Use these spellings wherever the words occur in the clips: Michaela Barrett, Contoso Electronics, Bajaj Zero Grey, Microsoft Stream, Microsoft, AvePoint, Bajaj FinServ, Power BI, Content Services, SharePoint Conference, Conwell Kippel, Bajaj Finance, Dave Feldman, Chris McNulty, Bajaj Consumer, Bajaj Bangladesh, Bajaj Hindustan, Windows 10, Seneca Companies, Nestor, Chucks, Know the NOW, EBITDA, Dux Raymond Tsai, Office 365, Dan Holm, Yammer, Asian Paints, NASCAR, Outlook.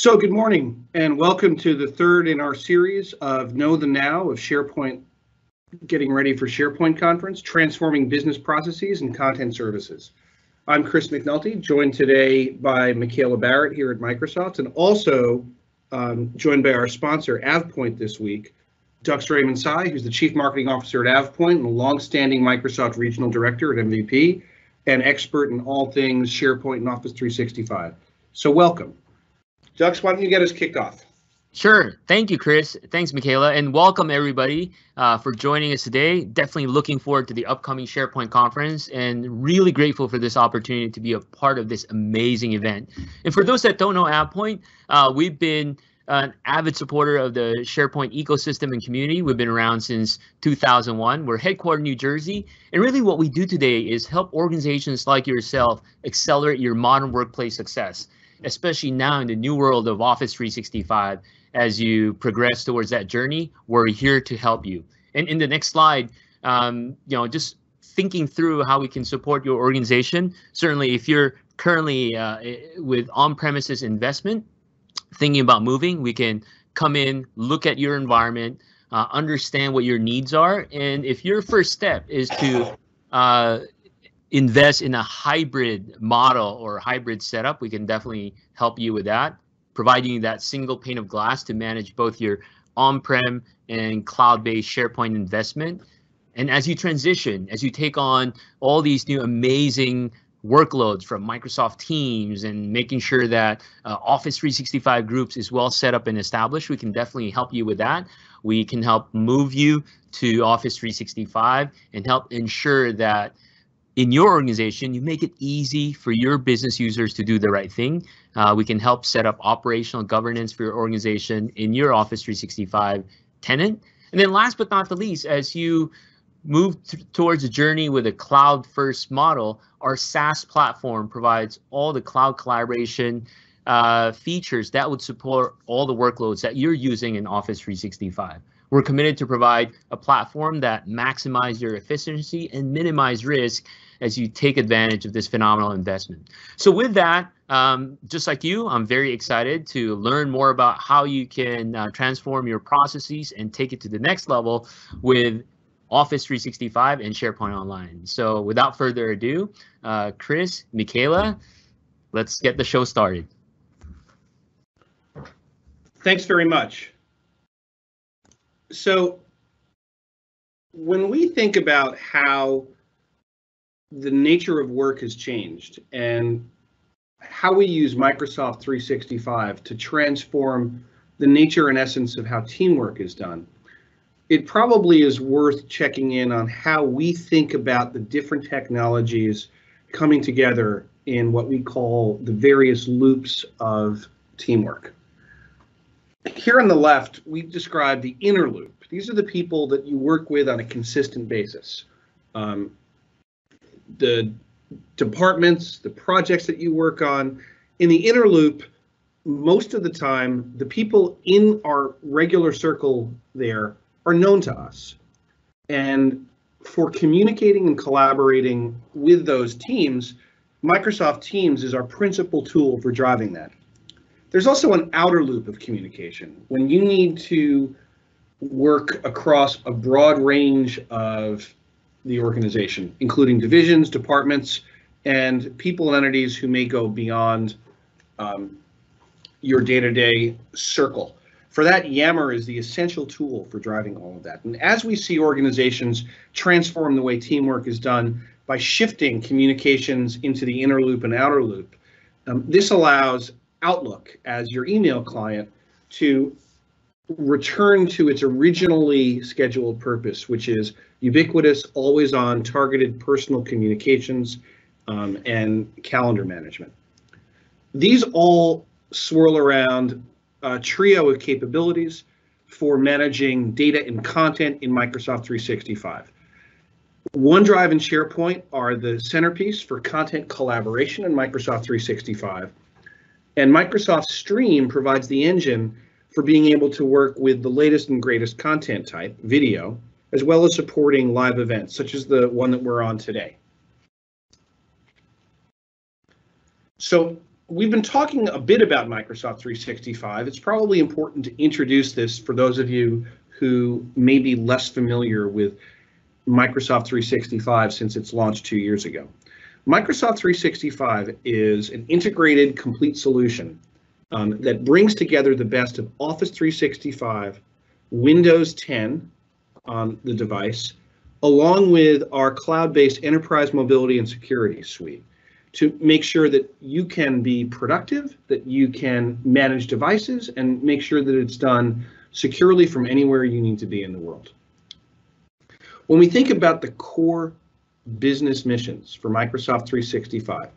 So good morning and welcome to the third in our series of Know the Now of SharePoint, getting ready for SharePoint Conference, transforming business processes and content services. I'm Chris McNulty, joined today by Michaela Barrett here at Microsoft, and also joined by our sponsor AvePoint this week, Dux Raymond Tsai, who's the Chief Marketing Officer at AvePoint and a long-standing Microsoft Regional Director at MVP and expert in all things SharePoint and Office 365. So welcome. Dux, why don't you get us kicked off? Sure. Thank you, Chris. Thanks, Michaela, and welcome everybody for joining us today. Definitely looking forward to the upcoming SharePoint conference and really grateful for this opportunity to be a part of this amazing event. And for those that don't know AvePoint, we've been an avid supporter of the SharePoint ecosystem and community. We've been around since 2001. We're headquartered in New Jersey. And really what we do today is help organizations like yourself accelerate your modern workplace success, especially now in the new world of Office 365. As you progress towards that journey, we're here to help you. And in the next slide, you know, just thinking through how we can support your organization. Certainly if you're currently with on-premises investment, thinking about moving, we can come in, look at your environment, understand what your needs are. And if your first step is to invest in a hybrid model or hybrid setup, we can definitely help you with that, providing you that single pane of glass to manage both your on-prem and cloud-based SharePoint investment. And as you transition, as you take on all these new amazing workloads from Microsoft Teams and making sure that Office 365 groups is well set up and established, we can definitely help you with that. We can help move you to Office 365 and help ensure that in your organization, you make it easy for your business users to do the right thing. We can help set up operational governance for your organization in your Office 365 tenant. And then last but not the least, as you move towards a journey with a cloud-first model, our SaaS platform provides all the cloud collaboration features that would support all the workloads that you're using in Office 365. We're committed to provide a platform that maximizes your efficiency and minimize risk as you take advantage of this phenomenal investment. So with that, just like you, I'm very excited to learn more about how you can transform your processes and take it to the next level with Office 365 and SharePoint Online. So without further ado, Chris, Michaela, let's get the show started. Thanks very much. So when we think about how the nature of work has changed and how we use Microsoft 365 to transform the nature and essence of how teamwork is done, it probably is worth checking in on how we think about the different technologies coming together in what we call the various loops of teamwork. Here on the left, we describe the inner loop. These are the people that you work with on a consistent basis. The departments, the projects that you work on. In the inner loop, most of the time, the people in our regular circle there are known to us. And for communicating and collaborating with those teams, Microsoft Teams is our principal tool for driving that. There's also an outer loop of communication. When you need to work across a broad range of the organization, including divisions, departments, and people and entities who may go beyond your day-to-day circle. For that, Yammer is the essential tool for driving all of that. And as we see organizations transform the way teamwork is done by shifting communications into the inner loop and outer loop, this allows Outlook as your email client to return to its originally scheduled purpose, which is ubiquitous, always on, targeted personal communications and calendar management. These all swirl around a trio of capabilities for managing data and content in Microsoft 365. OneDrive and SharePoint are the centerpiece for content collaboration in Microsoft 365. And Microsoft Stream provides the engine for being able to work with the latest and greatest content type, video, as well as supporting live events, such as the one that we're on today. So We've been talking a bit about Microsoft 365. It's probably important to introduce this for those of you who may be less familiar with Microsoft 365 since its launch 2 years ago. Microsoft 365 is an integrated, complete solution that brings together the best of Office 365, Windows 10 on the device, along with our cloud-based enterprise mobility and security suite, to make sure that you can be productive, that you can manage devices, and make sure that it's done securely from anywhere you need to be in the world. When we think about the core business missions for Microsoft 365,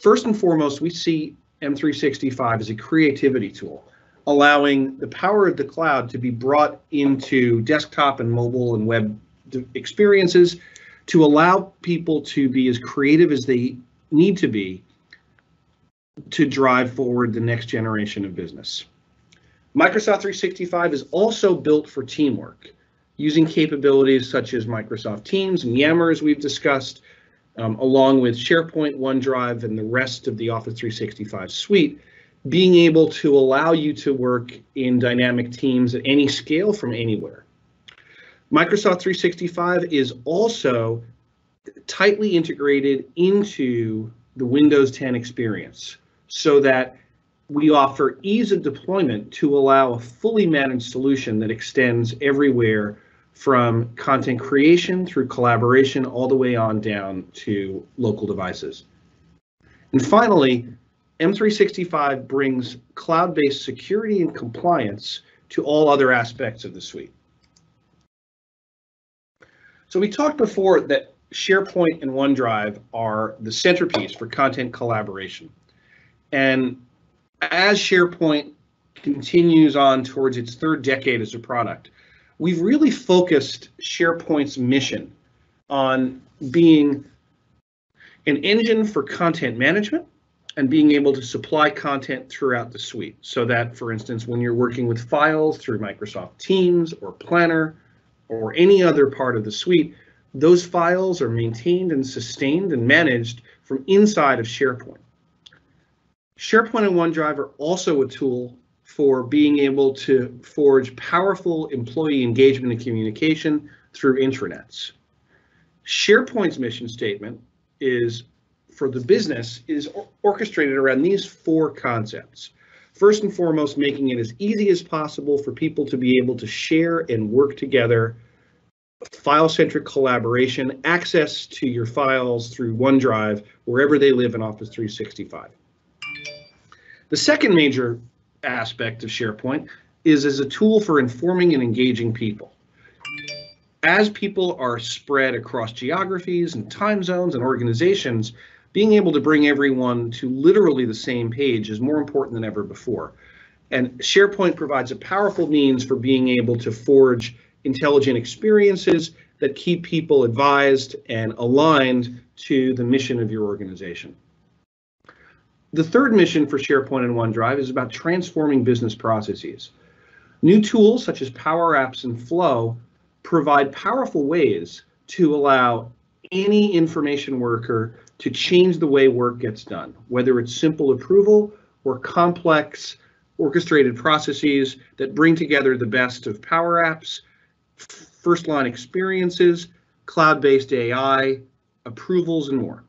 first and foremost, we see M365 as a creativity tool, allowing the power of the cloud to be brought into desktop and mobile and web experiences to allow people to be as creative as they need to be to drive forward the next generation of business. Microsoft 365 is also built for teamwork, using capabilities such as Microsoft Teams and Yammer, as we've discussed, along with SharePoint, OneDrive, and the rest of the Office 365 suite, being able to allow you to work in dynamic teams at any scale from anywhere. Microsoft 365 is also tightly integrated into the Windows 10 experience so that we offer ease of deployment to allow a fully managed solution that extends everywhere from content creation through collaboration all the way on down to local devices. And finally, M365 brings cloud-based security and compliance to all other aspects of the suite. So we talked before that SharePoint and OneDrive are the centerpiece for content collaboration. And as SharePoint continues on towards its third decade as a product, we've really focused SharePoint's mission on being an engine for content management and being able to supply content throughout the suite. So that, for instance, when you're working with files through Microsoft Teams or Planner or any other part of the suite, those files are maintained and sustained and managed from inside of SharePoint. SharePoint and OneDrive are also a tool for being able to forge powerful employee engagement and communication through intranets. SharePoint's mission statement is for the business is orchestrated around these four concepts. First and foremost, making it as easy as possible for people to be able to share and work together, file-centric collaboration, access to your files through OneDrive, wherever they live in Office 365. The second major aspect of SharePoint is as a tool for informing and engaging people. As people are spread across geographies and time zones and organizations, being able to bring everyone to literally the same page is more important than ever before. And SharePoint provides a powerful means for being able to forge intelligent experiences that keep people advised and aligned to the mission of your organization. The third mission for SharePoint and OneDrive is about transforming business processes. New tools such as Power Apps and Flow provide powerful ways to allow any information worker to change the way work gets done, whether it's simple approval or complex orchestrated processes that bring together the best of Power Apps, first-line experiences, cloud-based AI, approvals, and more.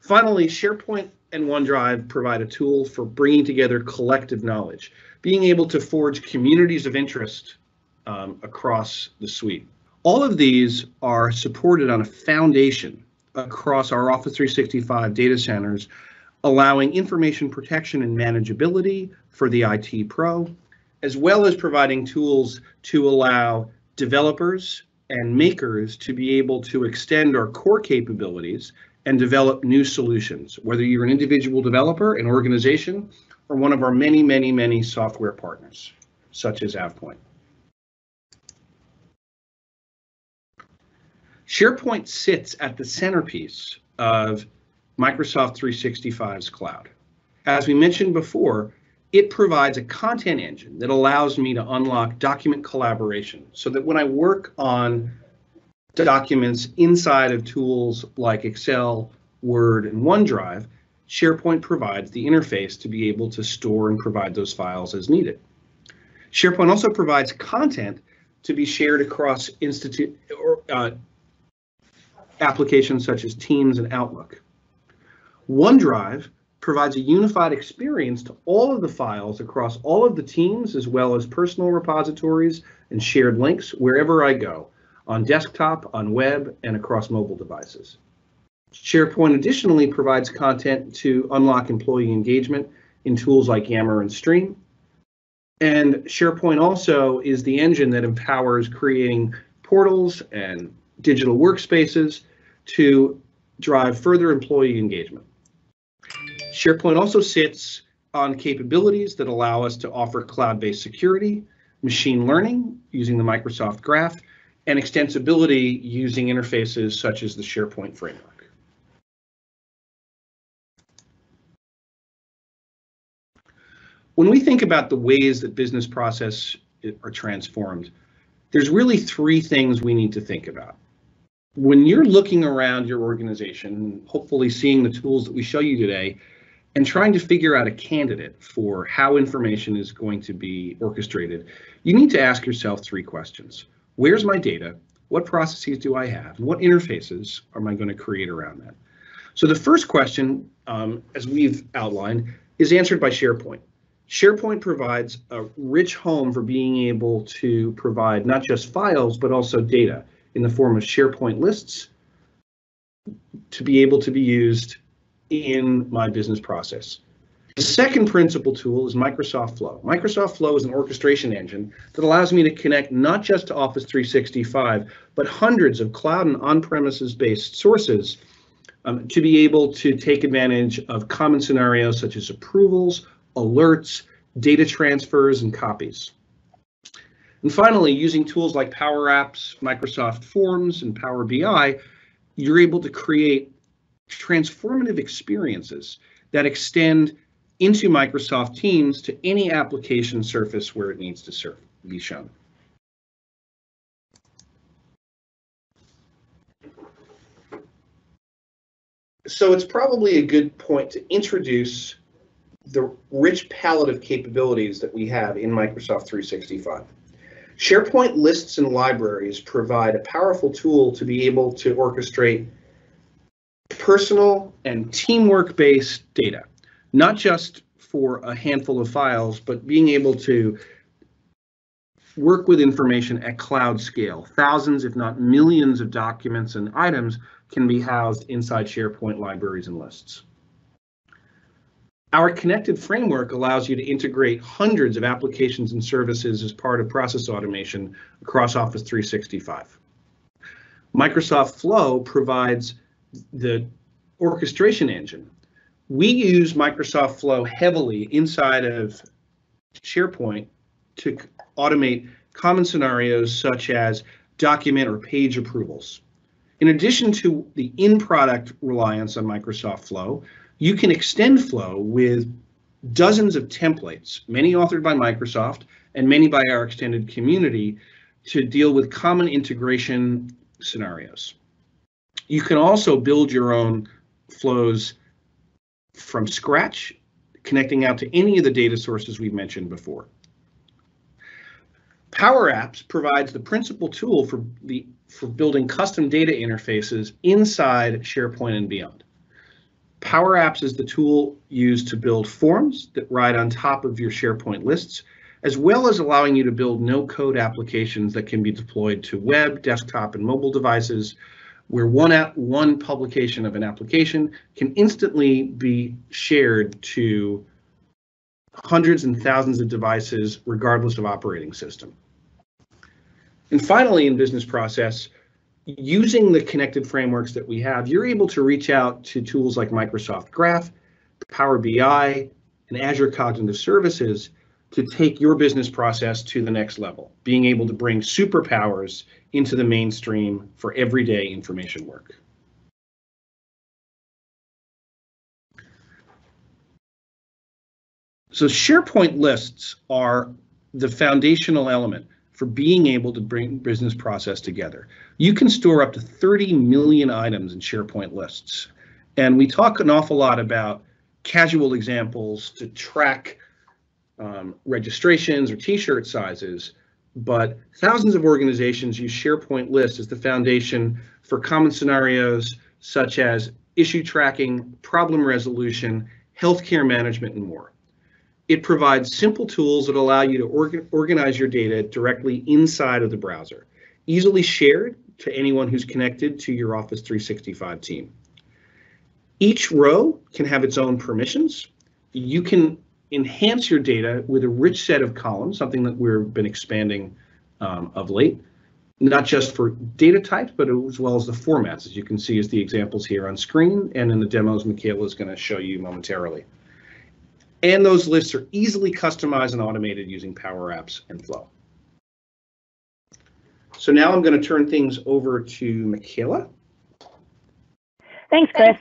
Finally, SharePoint and OneDrive provide a tool for bringing together collective knowledge, being able to forge communities of interest across the suite. All of these are supported on a foundation across our Office 365 data centers, allowing information protection and manageability for the IT pro, as well as providing tools to allow developers and makers to be able to extend our core capabilities and develop new solutions, whether you're an individual developer, an organization, or one of our many, many, many software partners, such as AvePoint. SharePoint sits at the centerpiece of Microsoft 365's cloud. As we mentioned before, it provides a content engine that allows me to unlock document collaboration so that when I work on documents inside of tools like Excel, Word, and OneDrive, SharePoint provides the interface to be able to store and provide those files as needed. SharePoint also provides content to be shared across applications such as Teams and Outlook. OneDrive provides a unified experience to all of the files across all of the teams, as well as personal repositories and shared links wherever I go, on desktop, on web, and across mobile devices. SharePoint additionally provides content to unlock employee engagement in tools like Yammer and Stream. And SharePoint also is the engine that empowers creating portals and digital workspaces to drive further employee engagement. SharePoint also sits on capabilities that allow us to offer cloud-based security, machine learning using the Microsoft Graph, and extensibility using interfaces such as the SharePoint framework. When we think about the ways that business processes are transformed, there's really three things we need to think about. When you're looking around your organization, hopefully seeing the tools that we show you today, and trying to figure out a candidate for how information is going to be orchestrated, you need to ask yourself three questions. Where's my data? What processes do I have? What interfaces am I going to create around that? So the first question, as we've outlined, is answered by SharePoint. SharePoint provides a rich home for being able to provide not just files, but also data in the form of SharePoint lists to be able to be used in my business process. The second principal tool is Microsoft Flow. Microsoft Flow is an orchestration engine that allows me to connect not just to Office 365, but hundreds of cloud and on-premises based sources to be able to take advantage of common scenarios such as approvals, alerts, data transfers, and copies. And finally, using tools like Power Apps, Microsoft Forms, and Power BI, you're able to create transformative experiences that extend into Microsoft Teams to any application surface where it needs to be shown. So it's probably a good point to introduce the rich palette of capabilities that we have in Microsoft 365. SharePoint lists and libraries provide a powerful tool to be able to orchestrate personal and teamwork-based data, not just for a handful of files, but being able to work with information at cloud scale. Thousands, if not millions, of documents and items can be housed inside SharePoint libraries and lists. Our connected framework allows you to integrate hundreds of applications and services as part of process automation across Office 365. Microsoft Flow provides the orchestration engine. We use Microsoft Flow heavily inside of SharePoint to automate common scenarios such as document or page approvals. In addition to the in-product reliance on Microsoft Flow, you can extend Flow with dozens of templates, many authored by Microsoft and many by our extended community, to deal with common integration scenarios. You can also build your own flows from scratch, connecting out to any of the data sources we've mentioned before. Power Apps provides the principal tool for building custom data interfaces inside SharePoint and beyond. Power Apps is the tool used to build forms that ride on top of your SharePoint lists, as well as allowing you to build no-code applications that can be deployed to web, desktop, and mobile devices, where one publication of an application can instantly be shared to hundreds and thousands of devices, regardless of operating system. And finally, in business process, using the connected frameworks that we have, you're able to reach out to tools like Microsoft Graph, Power BI, and Azure Cognitive Services to take your business process to the next level, being able to bring superpowers into the mainstream for everyday information work. So SharePoint lists are the foundational element for being able to bring business process together. You can store up to 30 million items in SharePoint lists. And we talk an awful lot about casual examples to track registrations or t-shirt sizes, but thousands of organizations use SharePoint lists as the foundation for common scenarios such as issue tracking, problem resolution, healthcare management, and more. It provides simple tools that allow you to organize your data directly inside of the browser, easily shared to anyone who's connected to your Office 365 team. Each row can have its own permissions. You can enhance your data with a rich set of columns, something that we've been expanding of late, not just for data types, but as well as the formats, as you can see as the examples here on screen and in the demos Michaela is going to show you momentarily. And those lists are easily customized and automated using Power Apps and Flow. So now I'm going to turn things over to Michaela. Thanks, Chris.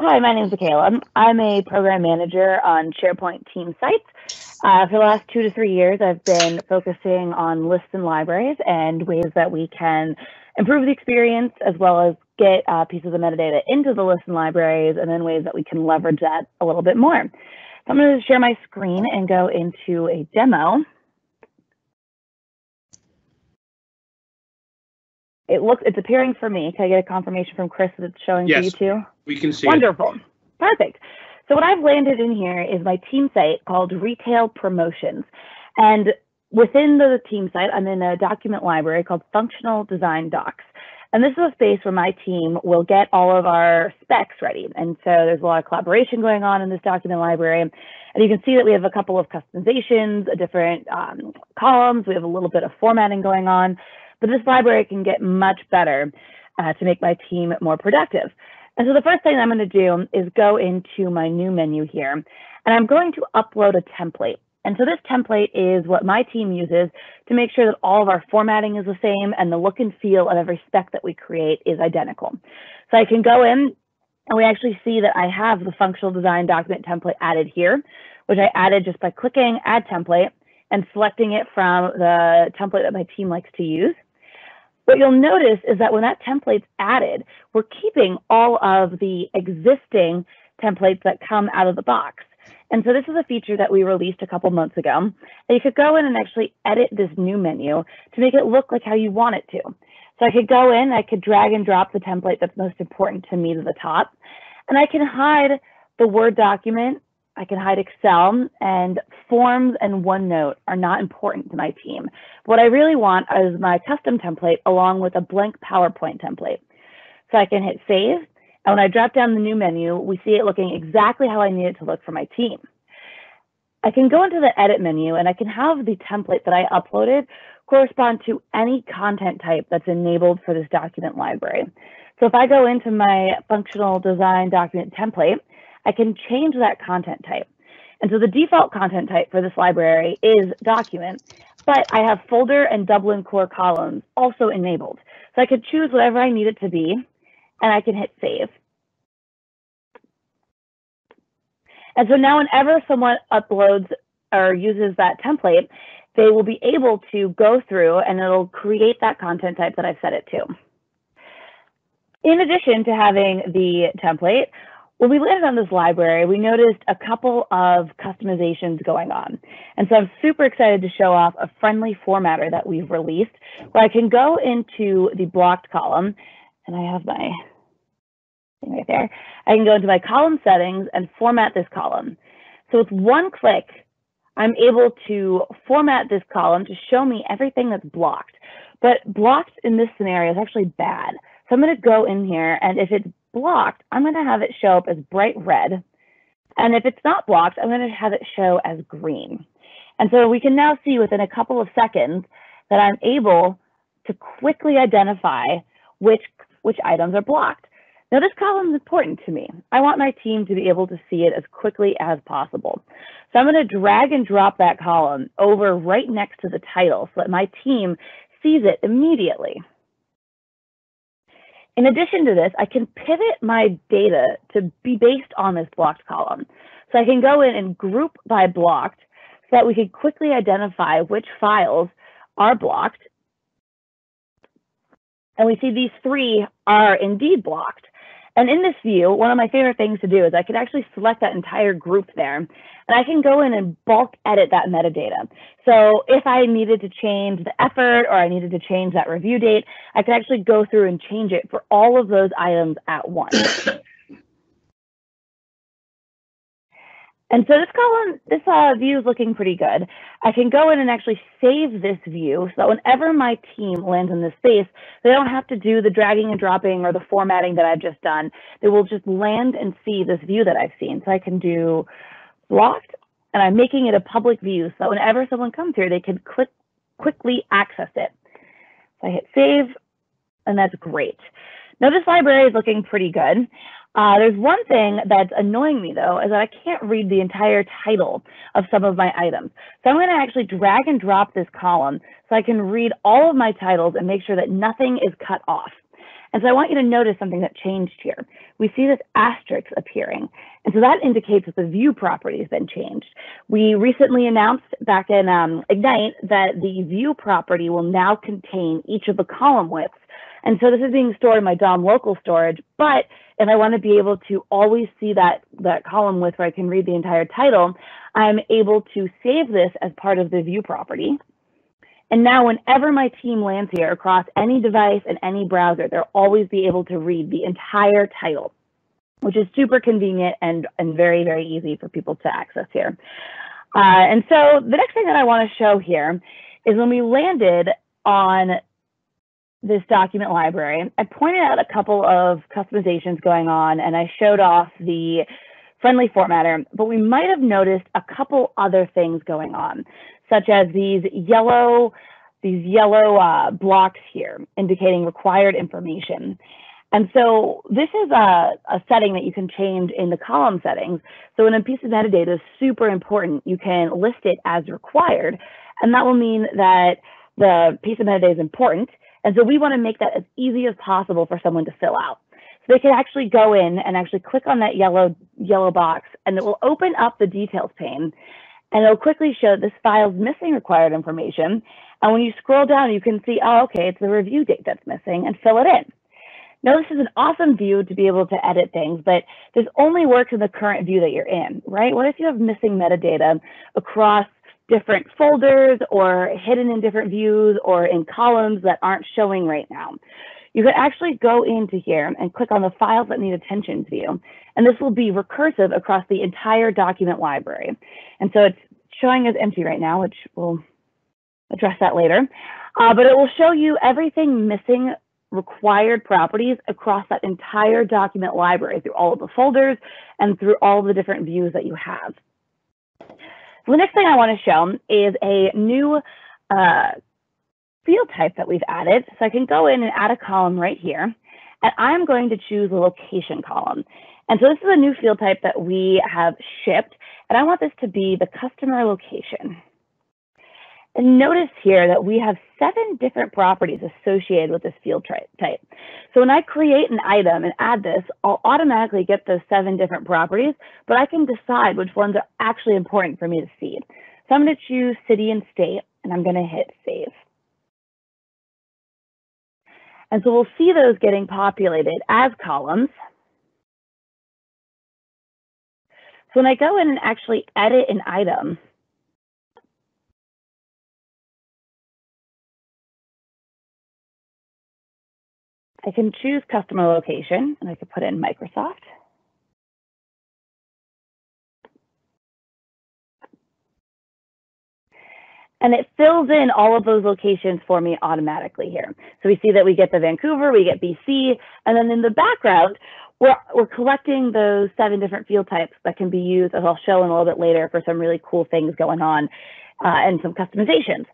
Hi, my name is Michaela. I'm a program manager on SharePoint team sites. For the last 2 to 3 years, I've been focusing on lists and libraries and ways that we can improve the experience as well as get pieces of metadata into the lists and libraries, and then ways that we can leverage that a little bit more. So I'm going to share my screen and go into a demo. It's appearing for me. Can I get a confirmation from Chris that it's showing for you too? Yes, we can see it. Wonderful. Perfect. So what I've landed in here is my team site called Retail Promotions. And within the team site, I'm in a document library called Functional Design Docs. And this is a space where my team will get all of our specs ready. And so there's a lot of collaboration going on in this document library. And you can see that we have a couple of customizations, different columns. We have a little bit of formatting going on. But this library can get much better to make my team more productive. And so the first thing I'm going to do is go into my new menu here, and I'm going to upload a template. And so this template is what my team uses to make sure that all of our formatting is the same and the look and feel of every spec that we create is identical. So I can go in and we actually see that I have the functional design document template added here, which I added just by clicking Add Template and selecting it from the template that my team likes to use. What you'll notice is that when that template's added, we're keeping all of the existing templates that come out of the box. And so this is a feature that we released a couple months ago. And you could go in and actually edit this new menu to make it look like how you want it to. So I could go in, I could drag and drop the template that's most important to me to the top, and I can hide the Word document, I can hide Excel, and Forms and OneNote are not important to my team. What I really want is my custom template along with a blank PowerPoint template. So I can hit Save. And when I drop down the new menu, we see it looking exactly how I need it to look for my team. I can go into the edit menu and I can have the template that I uploaded correspond to any content type that's enabled for this document library. So if I go into my functional design document template, I can change that content type. And so the default content type for this library is document, but I have folder and Dublin core columns also enabled. So I could choose whatever I need it to be, and I can hit Save. And so now whenever someone uploads or uses that template, they will be able to go through and it'll create that content type that I've set it to. In addition to having the template, when we landed on this library, we noticed a couple of customizations going on. And so I'm super excited to show off a friendly formatter that we've released where I can go into the blocked column. And I have my thing right there. I can go into my column settings and format this column. So with one click, I'm able to format this column to show me everything that's blocked. But blocked in this scenario is actually bad. So I'm going to go in here, and if it's blocked, I'm going to have it show up as bright red. And if it's not blocked, I'm going to have it show as green. And so we can now see within a couple of seconds that I'm able to quickly identify which items are blocked. Now this column is important to me. I want my team to be able to see it as quickly as possible. So I'm going to drag and drop that column over right next to the title so that my team sees it immediately. In addition to this, I can pivot my data to be based on this blocked column. So I can go in and group by blocked so that we can quickly identify which files are blocked. And we see these three are indeed blocked. And in this view, one of my favorite things to do is I could actually select that entire group there, and I can go in and bulk edit that metadata. So if I needed to change the effort or I needed to change that review date, I could actually go through and change it for all of those items at once. And so this column, this view is looking pretty good. I can go in and actually save this view so that whenever my team lands in this space, they don't have to do the dragging and dropping or the formatting that I've just done. They will just land and see this view that I've seen. So I can do blocked, and I'm making it a public view so that whenever someone comes here, they can click quickly access it. So I hit save, and that's great. Now this library is looking pretty good. There's one thing that's annoying me, though, is that I can't read the entire title of some of my items. So I'm going to actually drag and drop this column so I can read all of my titles and make sure that nothing is cut off. And so I want you to notice something that changed here. We see this asterisk appearing, and so that indicates that the view property has been changed. We recently announced back in Ignite that the view property will now contain each of the column widths. And so this is being stored in my DOM local storage, but if I want to be able to always see that column width where I can read the entire title, I'm able to save this as part of the view property. And now whenever my team lands here across any device and any browser, they'll always be able to read the entire title, which is super convenient and very, very easy for people to access here. And so the next thing that I want to show here is when we landed on this document library, I pointed out a couple of customizations going on, and I showed off the friendly formatter, but we might have noticed a couple other things going on, such as these yellow blocks here indicating required information. And so this is a setting that you can change in the column settings. So when a piece of metadata is super important, you can list it as required, and that will mean that the piece of metadata is important. And so we want to make that as easy as possible for someone to fill out. So they can actually go in and actually click on that yellow box, and it will open up the details pane, and it'll quickly show this file's missing required information. And when you scroll down, you can see, oh, okay, it's the review date that's missing, and fill it in. Now, this is an awesome view to be able to edit things, but this only works in the current view that you're in, right? What if you have missing metadata across different folders or hidden in different views or in columns that aren't showing right now? You could actually go into here and click on the files that need attention view, and this will be recursive across the entire document library. And so it's showing as empty right now, which we'll address that later, but it will show you everything missing required properties across that entire document library through all of the folders and through all the different views that you have. The next thing I want to show is a new field type that we've added. So I can go in and add a column right here, and I'm going to choose the location column. And so this is a new field type that we have shipped, and I want this to be the customer location. And notice here that we have 7 different properties associated with this field type. So when I create an item and add this, I'll automatically get those 7 different properties, but I can decide which ones are actually important for me to see. So I'm going to choose city and state, and I'm going to hit save. And so we'll see those getting populated as columns. So when I go in and actually edit an item, I can choose customer location, and I can put in Microsoft. And it fills in all of those locations for me automatically here. So we see that we get the Vancouver, we get BC, and then in the background, we're collecting those 7 different field types that can be used, as I'll show in a little bit later, for some really cool things going on and some customizations.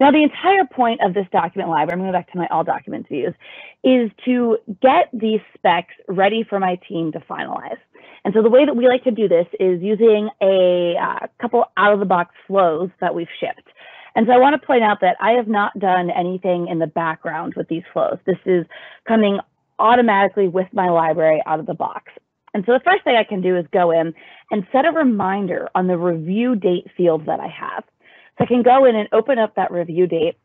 Now, the entire point of this document library, I'm going to go back to my all documents views, is to get these specs ready for my team to finalize. And so the way that we like to do this is using a couple out-of-the-box flows that we've shipped. And so I want to point out that I have not done anything in the background with these flows. This is coming automatically with my library out of the box. And so the first thing I can do is go in and set a reminder on the review date field that I have. So I can go in and open up that review date,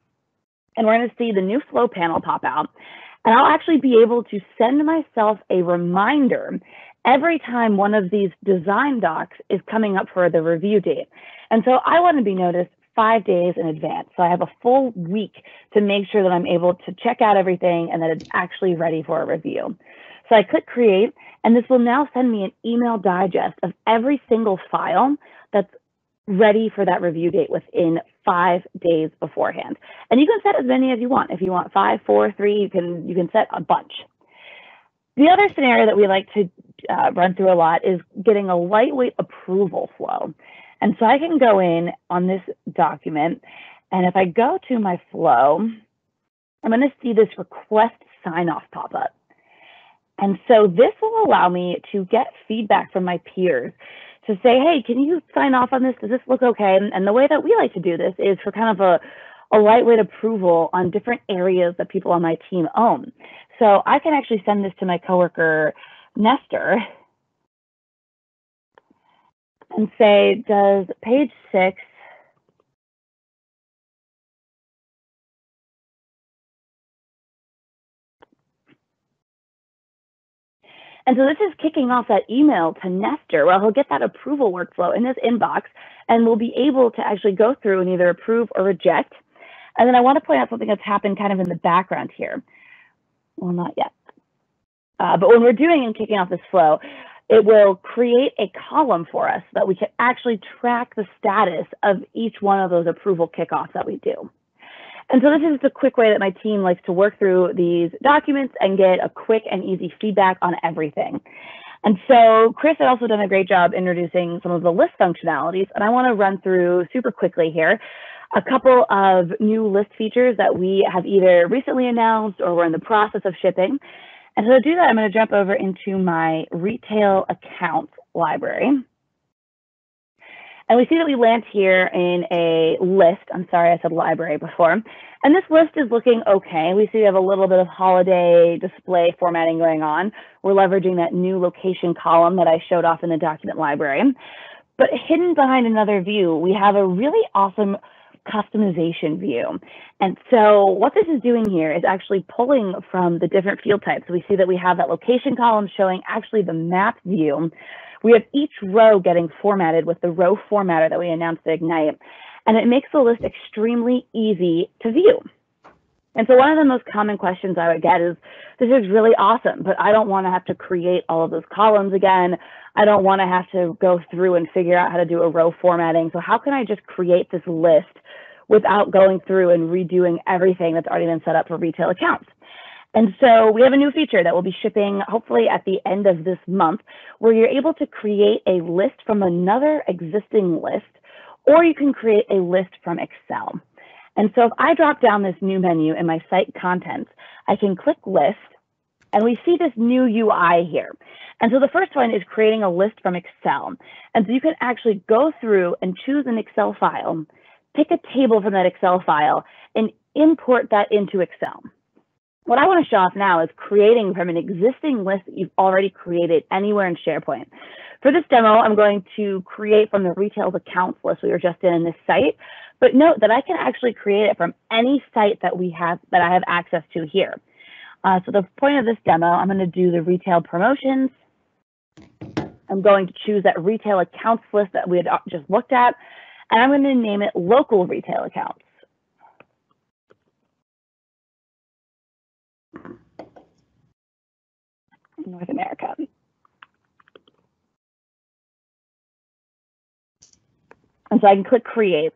and we're going to see the new flow panel pop out. And I'll actually be able to send myself a reminder every time one of these design docs is coming up for the review date. And so I want to be noticed 5 days in advance. So I have a full week to make sure that I'm able to check out everything and that it's actually ready for a review. So I click create, and this will now send me an email digest of every single file that's ready for that review date within 5 days beforehand. And you can set as many as you want. If you want 5, 4, 3, you can set a bunch. The other scenario that we like to run through a lot is getting a lightweight approval flow. And so I can go in on this document, and if I go to my flow, I'm going to see this request sign-off pop up. And so this will allow me to get feedback from my peers to say, hey, can you sign off on this? Does this look okay? And the way that we like to do this is for kind of a lightweight approval on different areas that people on my team own. So I can actually send this to my coworker, Nestor, and say, does page 6 And so this is kicking off that email to Nestor. Well, he'll get that approval workflow in his inbox, and we'll be able to actually go through and either approve or reject. And then I want to point out something that's happened kind of in the background here. Well, not yet. But when we're doing and kicking off this flow, it will create a column for us that we can actually track the status of each one of those approval kickoffs that we do. And so this is the quick way that my team likes to work through these documents and get a quick and easy feedback on everything. And so Chris had also done a great job introducing some of the list functionalities, and I want to run through super quickly here a couple of new list features that we have either recently announced or we're in the process of shipping. And so to do that, I'm going to jump over into my retail accounts library. And we see that we land here in a list. I'm sorry, I said library before. And this list is looking okay. We see we have a little bit of holiday display formatting going on. We're leveraging that new location column that I showed off in the document library. But hidden behind another view, we have a really awesome customization view. And so what this is doing here is actually pulling from the different field types. We see that we have that location column showing actually the map view. We have each row getting formatted with the row formatter that we announced at Ignite, and it makes the list extremely easy to view. And so one of the most common questions I would get is, this is really awesome, but I don't want to have to create all of those columns again. I don't want to have to go through and figure out how to do a row formatting. So how can I just create this list without going through and redoing everything that's already been set up for retail accounts? And so we have a new feature that will be shipping hopefully at the end of this month, where you're able to create a list from another existing list, or you can create a list from Excel. And so if I drop down this new menu in my site contents, I can click list, and we see this new UI here. And so the first one is creating a list from Excel. And so you can actually go through and choose an Excel file, pick a table from that Excel file, and import that into Excel. What I want to show off now is creating from an existing list that you've already created anywhere in SharePoint. For this demo, I'm going to create from the retail accounts list we were just in this site, but note that I can actually create it from any site that I have access to here. So the point of this demo, I'm going to do the retail promotions. I'm going to choose that retail accounts list that we had just looked at, and I'm going to name it local retail accounts. North America. And so I can click create.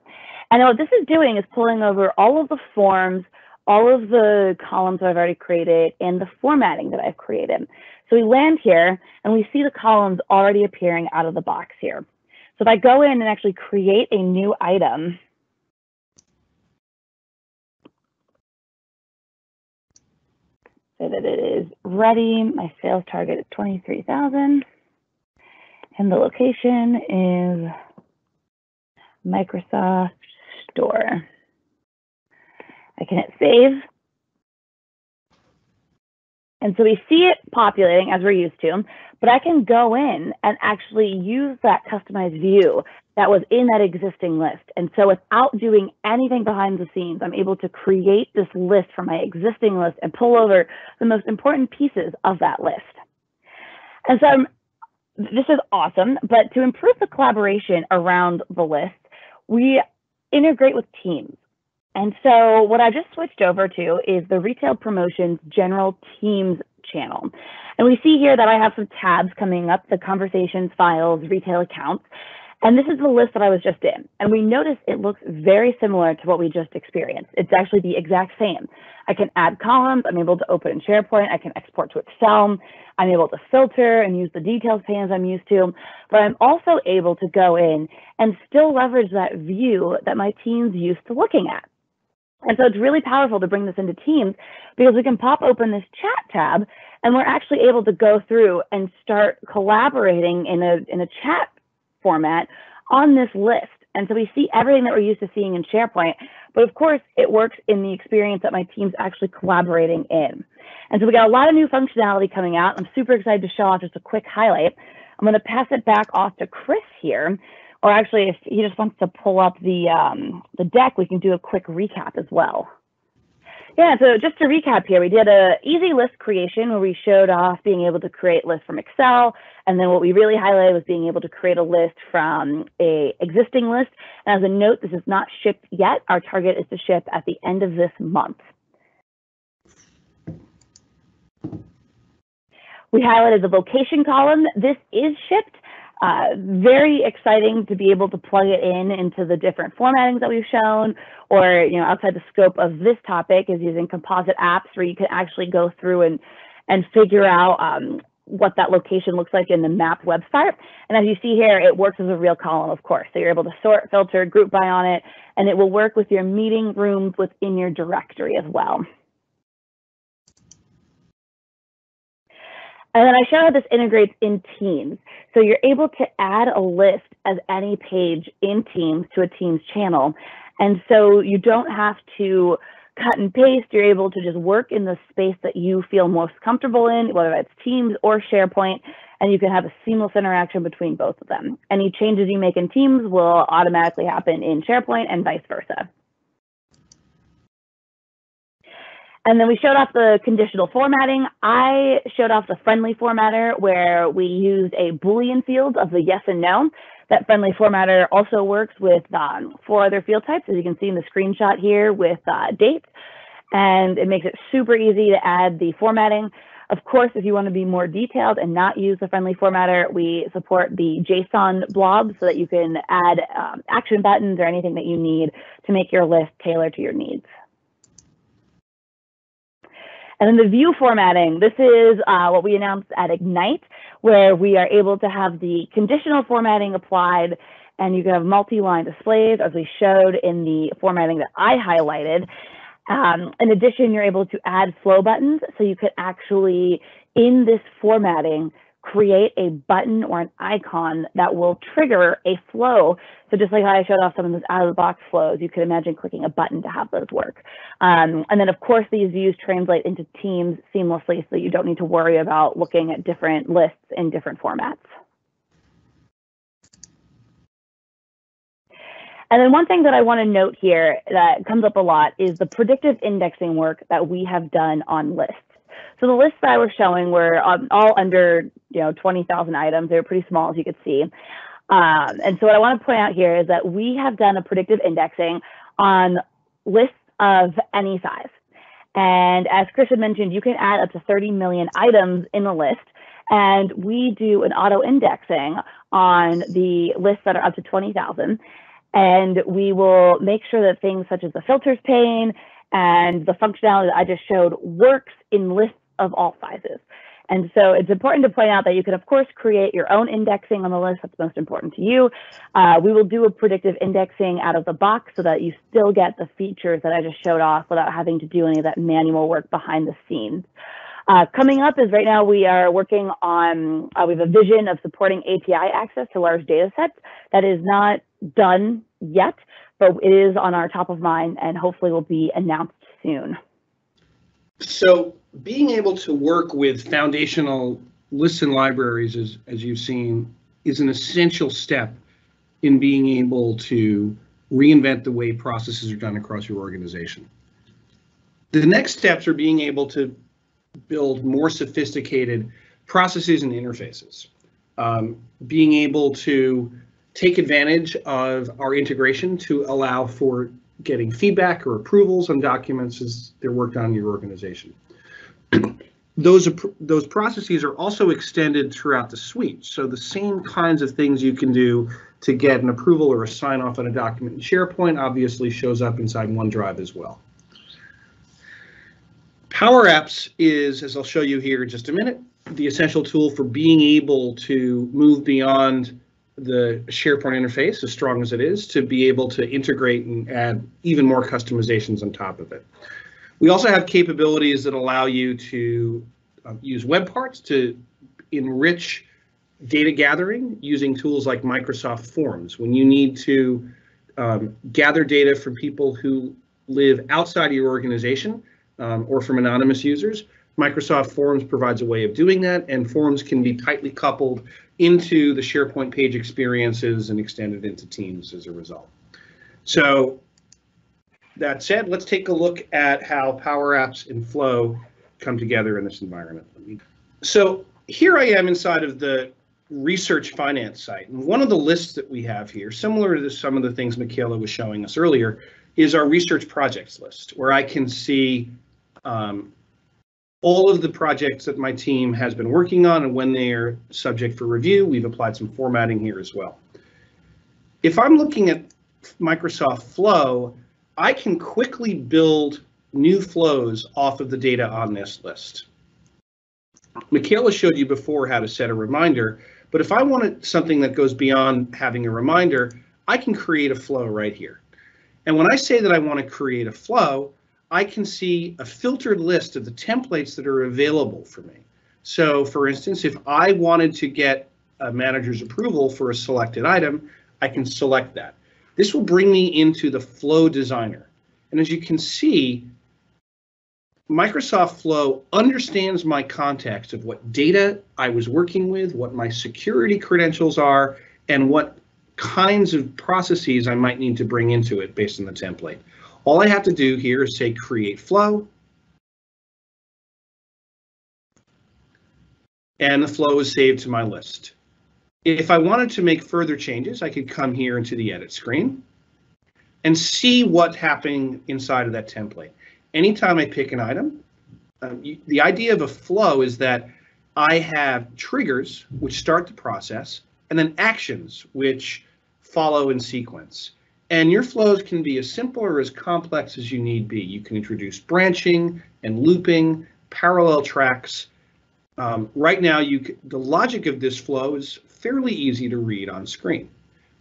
And what this is doing is pulling over all of the forms, all of the columns that I've already created, and the formatting that I've created. So we land here and we see the columns already appearing out of the box here. So if I go in and actually create a new item, so that it is ready. My sales target is 23,000, and the location is Microsoft Store. I can hit save. And so we see it populating as we're used to, but I can go in and actually use that customized view that was in that existing list. And so without doing anything behind the scenes, I'm able to create this list from my existing list and pull over the most important pieces of that list. And so this is awesome, but to improve the collaboration around the list, we integrate with Teams. And so what I just switched over to is the Retail Promotions General Teams channel. And we see here that I have some tabs coming up, the Conversations, Files, Retail Accounts. And this is the list that I was just in. And we notice it looks very similar to what we just experienced. It's actually the exact same. I can add columns. I'm able to open in SharePoint. I can export to Excel. I'm able to filter and use the details pane as I'm used to. But I'm also able to go in and still leverage that view that my team's used to looking at. And so it's really powerful to bring this into Teams because we can pop open this chat tab and we're actually able to go through and start collaborating in a chat format on this list. And so we see everything that we're used to seeing in SharePoint, but of course it works in the experience that my team's actually collaborating in. And so we got a lot of new functionality coming out. I'm super excited to show off just a quick highlight. I'm going to pass it back off to Chris here. Or actually, if he just wants to pull up the deck, we can do a quick recap as well. Yeah, so just to recap here, we did an easy list creation where we showed off being able to create lists from Excel. And then what we really highlighted was being able to create a list from an existing list. And as a note, this is not shipped yet. Our target is to ship at the end of this month. We highlighted the location column. This is shipped. Very exciting to be able to plug it into the different formattings that we've shown, or outside the scope of this topic is using composite apps where you can actually go through and figure out what that location looks like in the map website. And as you see here, it works as a real column, of course. So you're able to sort, filter, group by on it, and it will work with your meeting rooms within your directory as well. And then I show how this integrates in Teams. So you're able to add a list as any page in Teams to a Teams channel. And so you don't have to cut and paste. You're able to just work in the space that you feel most comfortable in, whether that's Teams or SharePoint, and you can have a seamless interaction between both of them. Any changes you make in Teams will automatically happen in SharePoint and vice versa. And then we showed off the conditional formatting. I showed off the friendly formatter where we used a Boolean field of the yes and no. That friendly formatter also works with 4 other field types, as you can see in the screenshot here with dates. And it makes it super easy to add the formatting. Of course, if you want to be more detailed and not use the friendly formatter, we support the JSON blob so that you can add action buttons or anything that you need to make your list tailored to your needs. And then the view formatting, this is what we announced at Ignite, where we are able to have the conditional formatting applied, and you can have multi-line displays, as we showed in the formatting that I highlighted. In addition, you're able to add flow buttons, so you could actually, in this formatting, create a button or an icon that will trigger a flow. So just like how I showed off some of those out-of-the-box flows, you could imagine clicking a button to have those work. And then, of course, these views translate into Teams seamlessly so you don't need to worry about looking at different lists in different formats. And then one thing that I want to note here that comes up a lot is the predictive indexing work that we have done on lists. So the lists that I was showing were all under 20,000 items. They were pretty small, as you could see. And so what I want to point out here is that we have done a predictive indexing on lists of any size. And as Chris had mentioned, you can add up to 30 million items in a list. And we do an auto indexing on the lists that are up to 20,000. And we will make sure that things such as the filters pane and the functionality that I just showed works in lists of all sizes. And so it's important to point out that you can, of course, create your own indexing on the list that's most important to you. We will do a predictive indexing out of the box so that you still get the features that I just showed off without having to do any of that manual work behind the scenes. Coming up is right now we are working on, we have a vision of supporting API access to large data sets. That is not done yet, but it is on our top of mind and hopefully will be announced soon. So being able to work with foundational lists and libraries, as you've seen, is an essential step in being able to reinvent the way processes are done across your organization. The next steps are being able to build more sophisticated processes and interfaces. Being able to take advantage of our integration to allow for getting feedback or approvals on documents as they're worked on in your organization. Those processes are also extended throughout the suite. So the same kinds of things you can do to get an approval or a sign off on a document in SharePoint obviously shows up inside OneDrive as well. Power Apps is, as I'll show you here in just a minute, the essential tool for being able to move beyond the SharePoint interface, as strong as it is, to be able to integrate and add even more customizations on top of it. We also have capabilities that allow you to use web parts to enrich data gathering using tools like Microsoft Forms. When you need to gather data from people who live outside of your organization or from anonymous users, Microsoft Forms provides a way of doing that, and Forms can be tightly coupled into the SharePoint page experiences and extended into Teams as a result. So that said, let's take a look at how Power Apps and Flow come together in this environment. So here I am inside of the research finance site, and one of the lists that we have here, similar to some of the things Michaela was showing us earlier, is our research projects list, where I can see all of the projects that my team has been working on and when they're subject for review. We've applied some formatting here as well. If I'm looking at Microsoft Flow, I can quickly build new flows off of the data on this list. Michaela showed you before how to set a reminder, but if I wanted something that goes beyond having a reminder, I can create a flow right here. And when I say that I want to create a flow, I can see a filtered list of the templates that are available for me. So for instance, if I wanted to get a manager's approval for a selected item, I can select that. This will bring me into the Flow Designer. And as you can see, Microsoft Flow understands my context of what data I was working with, what my security credentials are, and what kinds of processes I might need to bring into it based on the template. All I have to do here is say create flow, and the flow is saved to my list. If I wanted to make further changes, I could come here into the edit screen and see what's happening inside of that template. Anytime I pick an item, the idea of a flow is that I have triggers which start the process and then actions which follow in sequence. And your flows can be as simple or as complex as you need be. You can introduce branching and looping, parallel tracks. Right now, the logic of this flow is fairly easy to read on screen.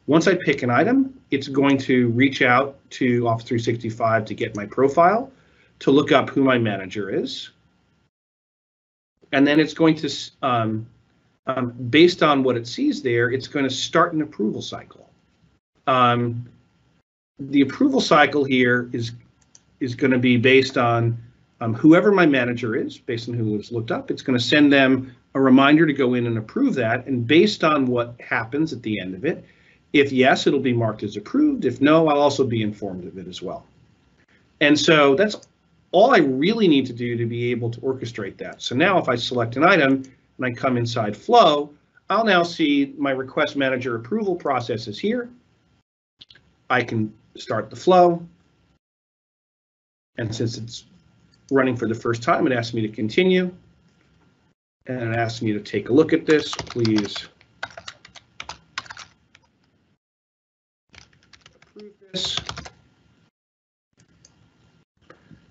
Once I pick an item, it's going to reach out to Office 365 to get my profile, to look up who my manager is. And then it's going to, based on what it sees there, it's going to start an approval cycle. The approval cycle here is going to be based on whoever my manager is, based on who was looked up. It's going to send them a reminder to go in and approve that. And based on what happens at the end of it, if yes, it'll be marked as approved. If no, I'll also be informed of it as well. And so that's all I really need to do to be able to orchestrate that. So now if I select an item and I come inside Flow, I'll now see my request manager approval process is here. I can start the flow, and since it's running for the first time, it asks me to continue, and it asks me to take a look at this, please approve this.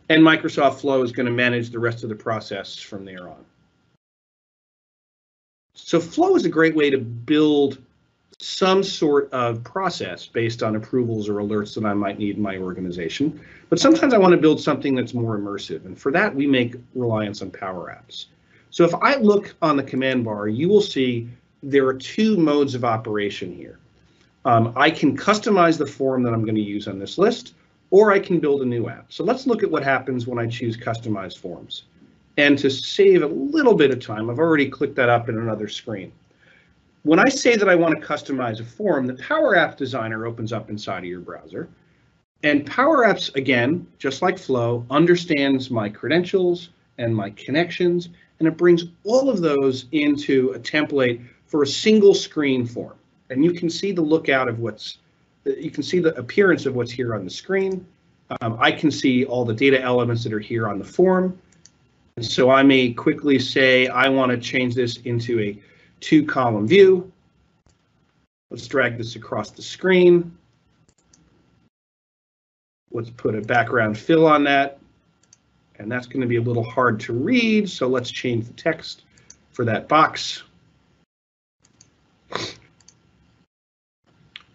And Microsoft Flow is going to manage the rest of the process from there on. So Flow is a great way to build some sort of process based on approvals or alerts that I might need in my organization. But sometimes I want to build something that's more immersive, and for that we make reliance on Power Apps. So if I look on the command bar, you will see there are two modes of operation here. I can customize the form that I'm going to use on this list, or I can build a new app. So let's look at what happens when I choose Customize Forms. And to save a little bit of time, I've already clicked that up in another screen. When I say that I want to customize a form, the Power Apps Designer opens up inside of your browser. And Power Apps, again, just like Flow, understands my credentials and my connections, and it brings all of those into a template for a single screen form. And you can see the lookout of what's, you can see the appearance of what's here on the screen. I can see all the data elements that are here on the form. And so I may quickly say, I want to change this into a 2-column view. Let's drag this across the screen. Let's put a background fill on that. And that's going to be a little hard to read, so let's change the text for that box.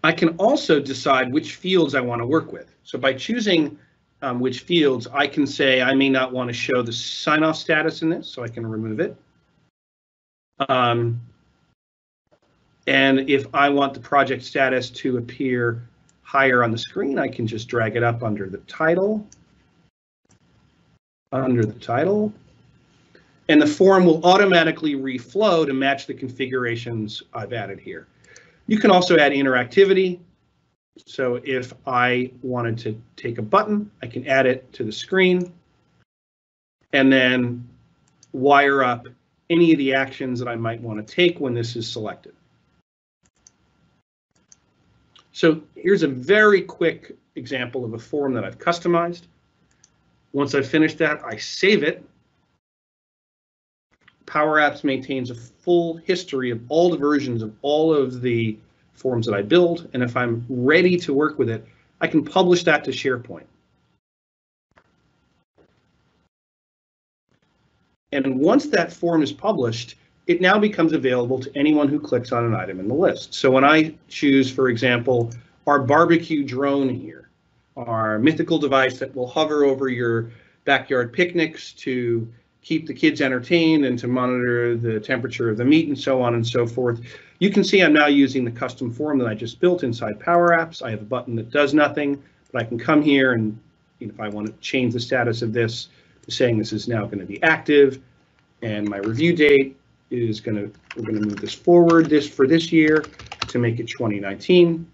I can also decide which fields I want to work with. So by choosing which fields, I can say I may not want to show the sign-off status in this, so I can remove it. And if I want the project status to appear higher on the screen, I can just drag it up under the title. And the form will automatically reflow to match the configurations I've added here. You can also add interactivity. So if I wanted to take a button, I can add it to the screen and then wire up any of the actions that I might want to take when this is selected. So here's a very quick example of a form that I've customized. Once I finish that, I save it. Power Apps maintains a full history of all the versions of all of the forms that I build. And if I'm ready to work with it, I can publish that to SharePoint. And once that form is published, it now becomes available to anyone who clicks on an item in the list. So when I choose, for example, our barbecue drone here, our mythical device that will hover over your backyard picnics to keep the kids entertained and to monitor the temperature of the meat and so on and so forth. You can see I'm now using the custom form that I just built inside Power Apps. I have a button that does nothing, but I can come here and, you know, if I want to change the status of this, saying this is now going to be active, and my review date is going to, we're going to move this forward for this year to make it 2019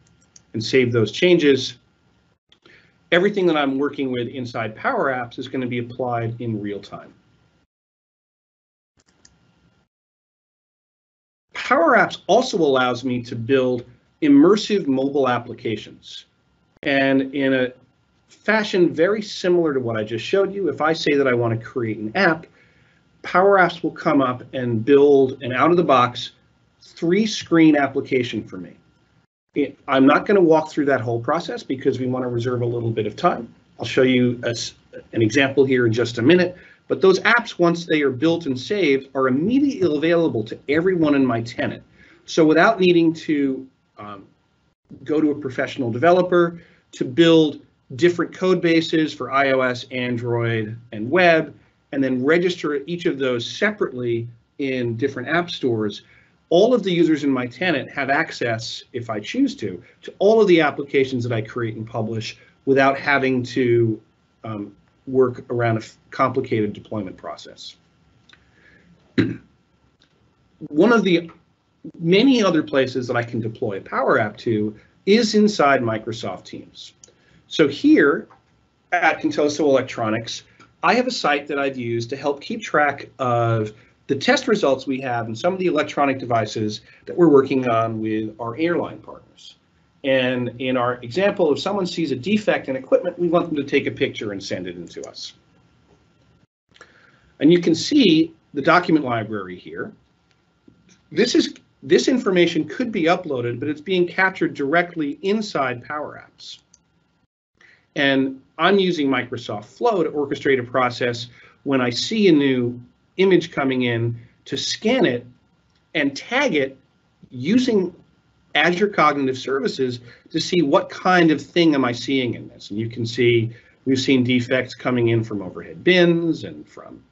and save those changes. Everything that I'm working with inside Power Apps is going to be applied in real time. Power Apps also allows me to build immersive mobile applications. And in a fashion very similar to what I just showed you, if I say that I want to create an app, Power Apps will come up and build an out-of-the-box 3-screen application for me. I'm not going to walk through that whole process because we want to reserve a little bit of time. I'll show you an example here in just a minute, but those apps, once they are built and saved, are immediately available to everyone in my tenant. So without needing to go to a professional developer to build different code bases for iOS, Android, and web, and then register each of those separately in different app stores, all of the users in my tenant have access, if I choose to all of the applications that I create and publish without having to work around a complicated deployment process. One of the many other places that I can deploy a Power App to is inside Microsoft Teams. So here at Contoso Electronics, I have a site that I've used to help keep track of the test results we have in some of the electronic devices that we're working on with our airline partners. And in our example, if someone sees a defect in equipment, we want them to take a picture and send it in to us. And you can see the document library here. This information could be uploaded, but it's being captured directly inside Power Apps. And I'm using Microsoft Flow to orchestrate a process when I see a new image coming in to scan it and tag it using Azure Cognitive Services to see what kind of thing am I seeing in this. And you can see we've seen defects coming in from overhead bins and from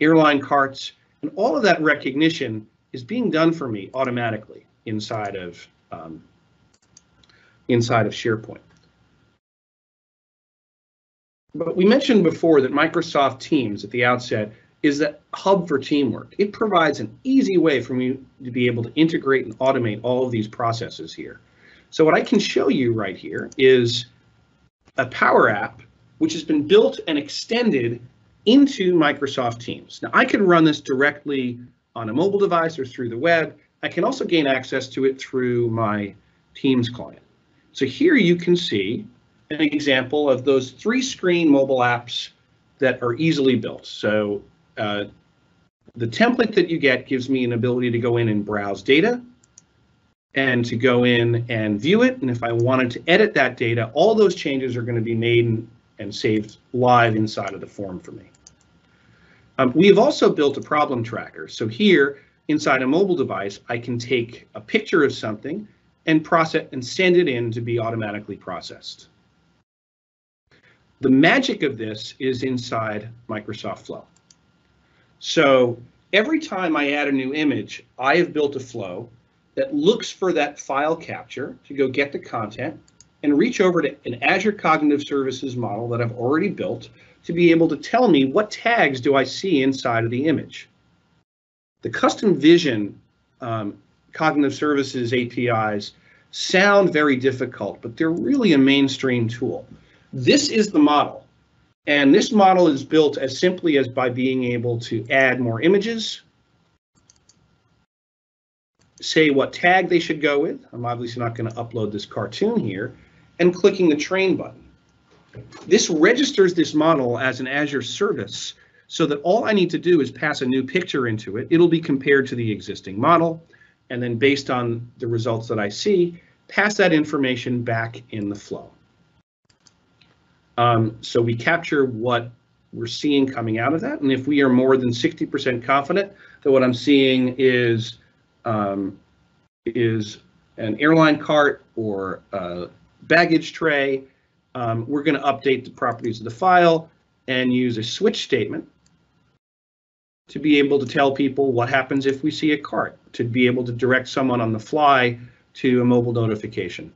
airline carts, and all of that recognition is being done for me automatically inside of SharePoint. But we mentioned before that Microsoft Teams at the outset is the hub for teamwork. It provides an easy way for me to be able to integrate and automate all of these processes here. So what I can show you right here is a Power App, which has been built and extended into Microsoft Teams. Now I can run this directly on a mobile device or through the web. I can also gain access to it through my Teams client. So here you can see an example of those three-screen mobile apps that are easily built. So the template that you get gives me an ability to go in and browse data and to go in and view it. And if I wanted to edit that data, all those changes are going to be made and saved live inside of the form for me. We've also built a problem tracker. So here inside a mobile device, I can take a picture of something and process and send it in to be automatically processed. The magic of this is inside Microsoft Flow. So every time I add a new image, I have built a flow that looks for that file capture to go get the content and reach over to an Azure Cognitive Services model that I've already built to be able to tell me what tags do I see inside of the image. The custom vision Cognitive Services APIs sound very difficult, but they're really a mainstream tool. This is the model, and this model is built as simply as by being able to add more images, say what tag they should go with. I'm obviously not going to upload this cartoon here, and clicking the train button. This registers this model as an Azure service so that all I need to do is pass a new picture into it. It'll be compared to the existing model, and then based on the results that I see, pass that information back in the flow. So we capture what we're seeing coming out of that, and if we are more than 60% confident that what I'm seeing is an airline cart or a baggage tray, we're going to update the properties of the file and use a switch statement to be able to tell people what happens if we see a cart, to be able to direct someone on the fly to a mobile notification.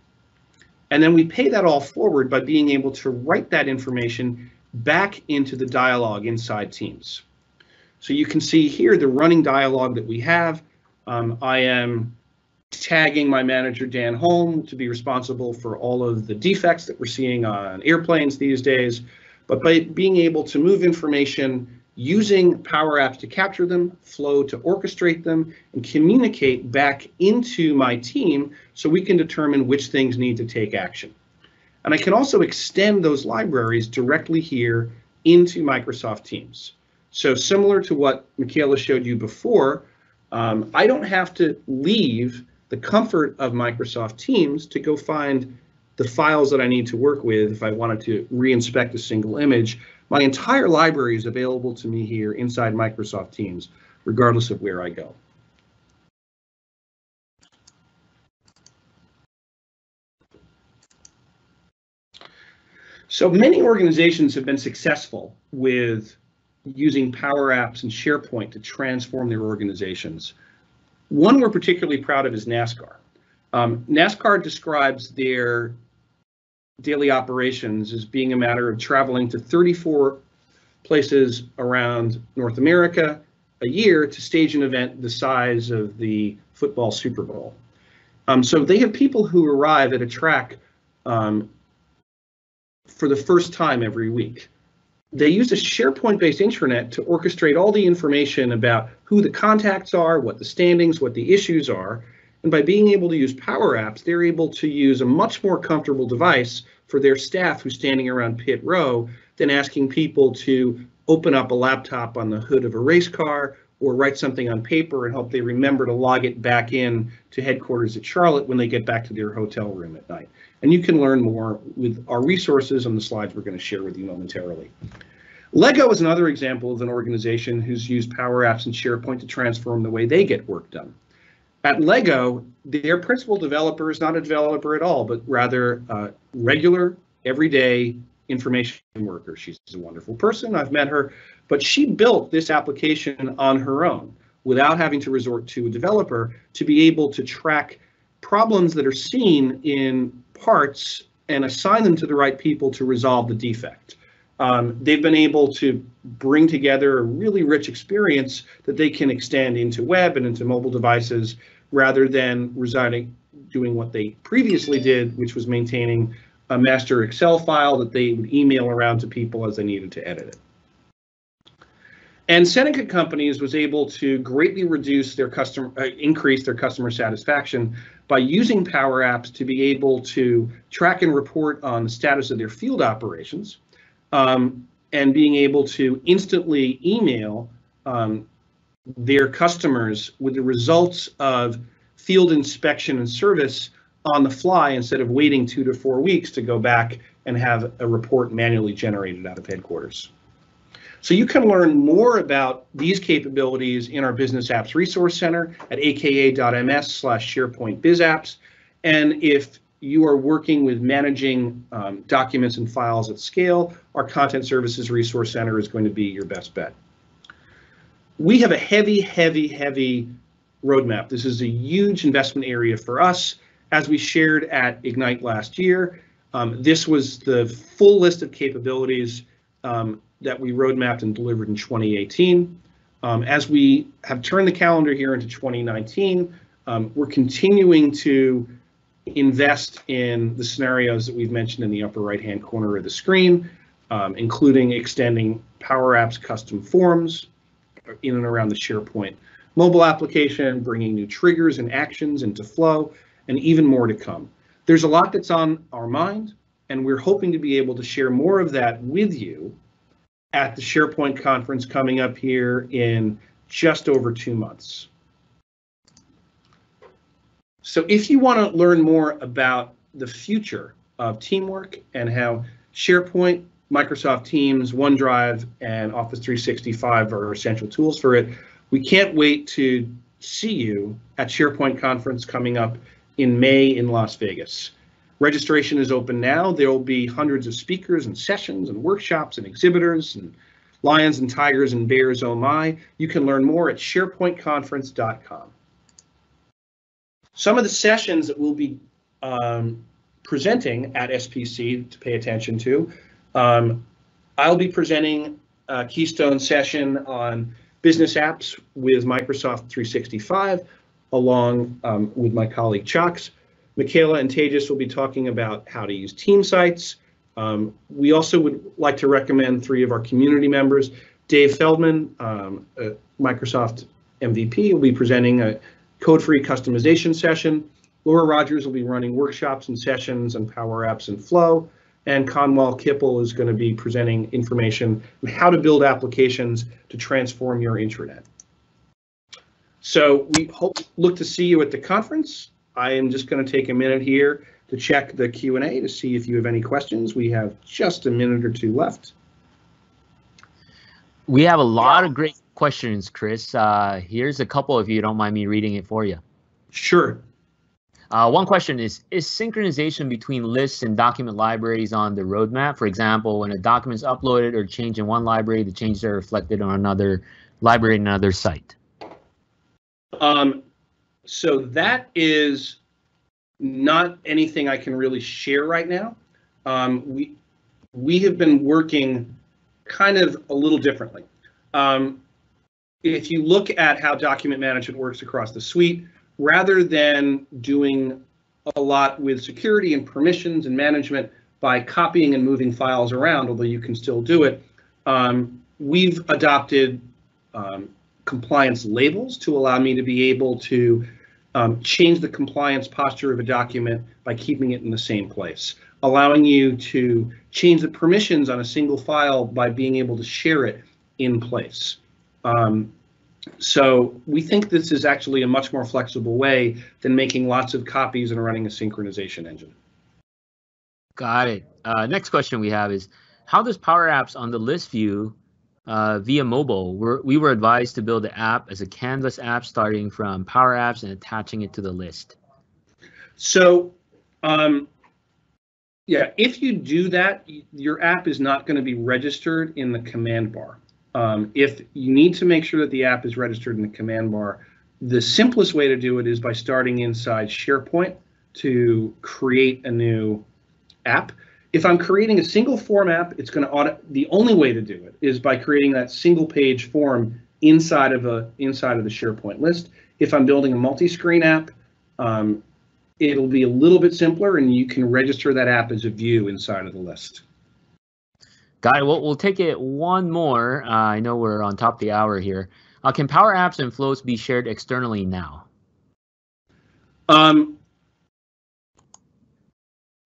And then we pay that all forward by being able to write that information back into the dialogue inside Teams. So you can see here the running dialogue that we have. I am tagging my manager, Dan Holm, to be responsible for all of the defects that we're seeing on airplanes these days. But by being able to move information using Power Apps to capture them, Flow to orchestrate them, and communicate back into my team so we can determine which things need to take action. And I can also extend those libraries directly here into Microsoft Teams. So similar to what Michaela showed you before, I don't have to leave the comfort of Microsoft Teams to go find the files that I need to work with if I wanted to re-inspect a single image. My entire library is available to me here inside Microsoft Teams, regardless of where I go. So many organizations have been successful with using Power Apps and SharePoint to transform their organizations. One we're particularly proud of is NASCAR. NASCAR describes their daily operations as being a matter of traveling to 34 places around North America a year to stage an event the size of the football Super Bowl. So they have people who arrive at a track for the first time every week. They use a SharePoint-based intranet to orchestrate all the information about who the contacts are, what the standings, what the issues are. And by being able to use Power Apps, they're able to use a much more comfortable device for their staff who's standing around pit row than asking people to open up a laptop on the hood of a race car or write something on paper and hope they remember to log it back in to headquarters at Charlotte when they get back to their hotel room at night. And you can learn more with our resources on the slides we're going to share with you momentarily. Lego is another example of an organization who's used Power Apps and SharePoint to transform the way they get work done. At Lego, their principal developer is not a developer at all, but rather a regular, everyday information worker. She's a wonderful person. I've met her. But she built this application on her own without having to resort to a developer to be able to track problems that are seen in parts and assign them to the right people to resolve the defect. They've been able to bring together a really rich experience that they can extend into web and into mobile devices, rather than residing doing what they previously did, which was maintaining a master Excel file that they would email around to people as they needed to edit it. And Seneca Companies was able to greatly reduce their increase their customer satisfaction by using Power Apps to be able to track and report on the status of their field operations, and being able to instantly email their customers with the results of field inspection and service on the fly, instead of waiting 2 to 4 weeks to go back and have a report manually generated out of headquarters. So you can learn more about these capabilities in our Business Apps Resource Center at aka.ms/SharePoint Biz Apps. And if you are working with managing documents and files at scale, our Content Services Resource Center is going to be your best bet. We have a heavy, heavy, heavy roadmap. This is a huge investment area for us. As we shared at Ignite last year, this was the full list of capabilities that we roadmapped and delivered in 2018. As we have turned the calendar here into 2019, we're continuing to invest in the scenarios that we've mentioned in the upper right-hand corner of the screen, including extending Power Apps custom forms in and around the SharePoint mobile application, bringing new triggers and actions into Flow, and even more to come. There's a lot that's on our mind, and we're hoping to be able to share more of that with you at the SharePoint conference coming up here in just over 2 months. So if you want to learn more about the future of teamwork and how SharePoint, Microsoft Teams, OneDrive, and Office 365 are essential tools for it, we can't wait to see you at SharePoint conference coming up in May in Las Vegas. Registration is open now. There will be hundreds of speakers and sessions and workshops and exhibitors and lions and tigers and bears, oh my. You can learn more at SharePointConference.com. Some of the sessions that we'll be presenting at SPC to pay attention to. I'll be presenting a Keystone session on business apps with Microsoft 365, along with my colleague Chucks. Michaela and Tejas will be talking about how to use team sites. We also would like to recommend 3 of our community members. Dave Feldman, Microsoft MVP, will be presenting a code-free customization session. Laura Rogers will be running workshops and sessions on Power Apps and Flow. And Conwell Kippel is going to be presenting information on how to build applications to transform your intranet. So we look to see you at the conference. I am just going to take a minute here to check the Q&A to see if you have any questions. We have just a minute or 2 left. We have a lot of great questions, Chris. Here's a couple if you don't mind me reading it for you. Sure. One question is synchronization between lists and document libraries on the roadmap? For example, when a document is uploaded or changed in one library, the changes are reflected on another library in another site. So that is not anything I can really share right now. We have been working kind of a little differently. If you look at how document management works across the suite, rather than doing a lot with security and permissions and management by copying and moving files around, although you can still do it, we've adopted compliance labels to allow me to be able to change the compliance posture of a document by keeping it in the same place, allowing you to change the permissions on a single file by being able to share it in place. So we think this is actually a much more flexible way than making lots of copies and running a synchronization engine. Got it. Next question we have is, how does Power Apps on the list view via mobile? We were advised to build the app as a Canvas app starting from Power Apps and attaching it to the list. So, yeah, if you do that, your app is not going to be registered in the command bar. If you need to make sure that the app is registered in the command bar, the simplest way to do it is by starting inside SharePoint to create a new app. If I'm creating a single form app, it's going to auto. The only way to do it is by creating that single page form inside of the SharePoint list. If I'm building a multi-screen app, it'll be a little bit simpler, and you can register that app as a view inside of the list. Got it. We'll take it one more. I know we're on top of the hour here. Can Power Apps and Flows be shared externally now?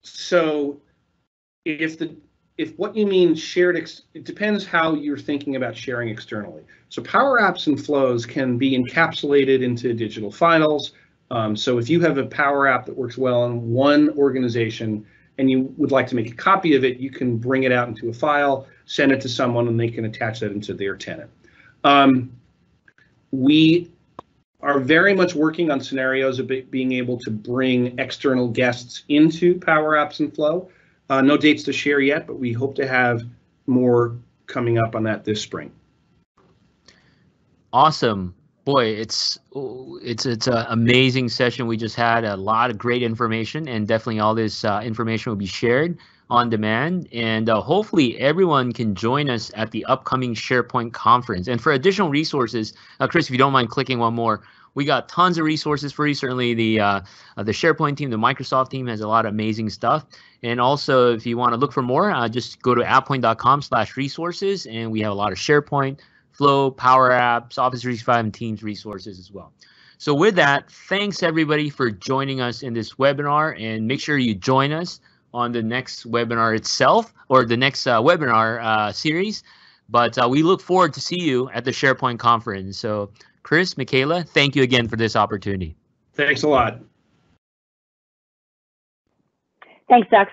So if what you mean shared, it depends how you're thinking about sharing externally. So Power Apps and Flows can be encapsulated into digital files. So if you have a Power App that works well in one organization, and you would like to make a copy of it, you can bring it out into a file, send it to someone, and they can attach that into their tenant. We are very much working on scenarios of being able to bring external guests into Power Apps and Flow. No dates to share yet, but we hope to have more coming up on that this spring. Awesome. Boy, it's an amazing session we just had. A lot of great information, and definitely all this information will be shared on demand. And hopefully everyone can join us at the upcoming SharePoint conference. And for additional resources, Chris, if you don't mind clicking one more, we got tons of resources for you. Certainly the SharePoint team, the Microsoft team has a lot of amazing stuff. And also, if you want to look for more, just go to AvePoint.com/resources, and we have a lot of SharePoint, Flow, Power Apps, Office 365, and Teams resources as well. So with that, thanks everybody for joining us in this webinar, and make sure you join us on the next webinar itself, or the next webinar series. But we look forward to see you at the SharePoint conference. So Chris, Michaela, thank you again for this opportunity. Thanks a lot. Thanks, Dux.